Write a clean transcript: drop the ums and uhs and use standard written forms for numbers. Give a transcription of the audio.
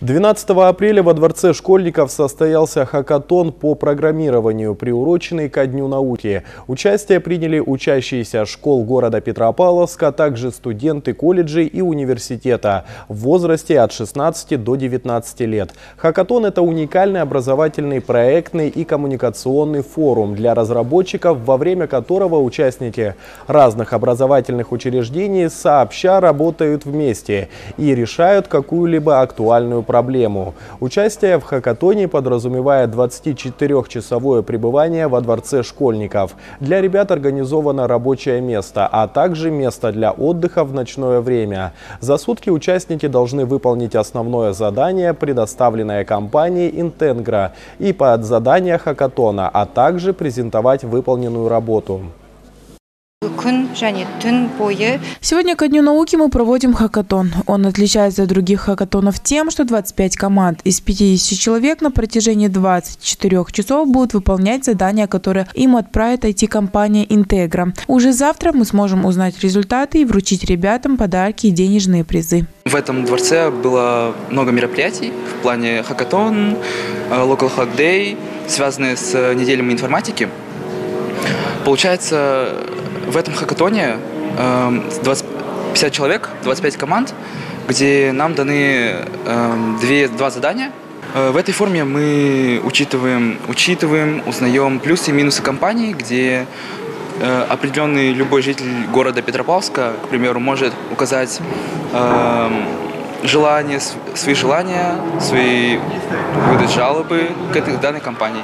12 апреля во Дворце школьников состоялся хакатон по программированию, приуроченный ко Дню науки. Участие приняли учащиеся школ города Петропавловска, а также студенты колледжей и университета в возрасте от 16 до 19 лет. Хакатон – это уникальный образовательный, проектный и коммуникационный форум для разработчиков, во время которого участники разных образовательных учреждений сообща работают вместе и решают какую-либо актуальную проблему. Участие в хакатоне подразумевает 24-часовое пребывание во Дворце школьников. Для ребят организовано рабочее место, а также место для отдыха в ночное время. За сутки участники должны выполнить основное задание, предоставленное компанией Integra, и подзадание хакатона, а также презентовать выполненную работу. Сегодня ко Дню науки мы проводим хакатон. Он отличается от других хакатонов тем, что 25 команд из 50 человек на протяжении 24 часов будут выполнять задания, которые им отправит IT-компания Integra. Уже завтра мы сможем узнать результаты и вручить ребятам подарки и денежные призы. В этом дворце было много мероприятий в плане хакатон, Local Hack Day, связанные с неделями информатики. Получается, в этом хакатоне 50 человек, 25 команд, где нам даны два задания. В этой форме мы узнаем плюсы и минусы компании, где определенный любой житель города Петропавловска, к примеру, может указать свои желания, выдать жалобы к данной компании.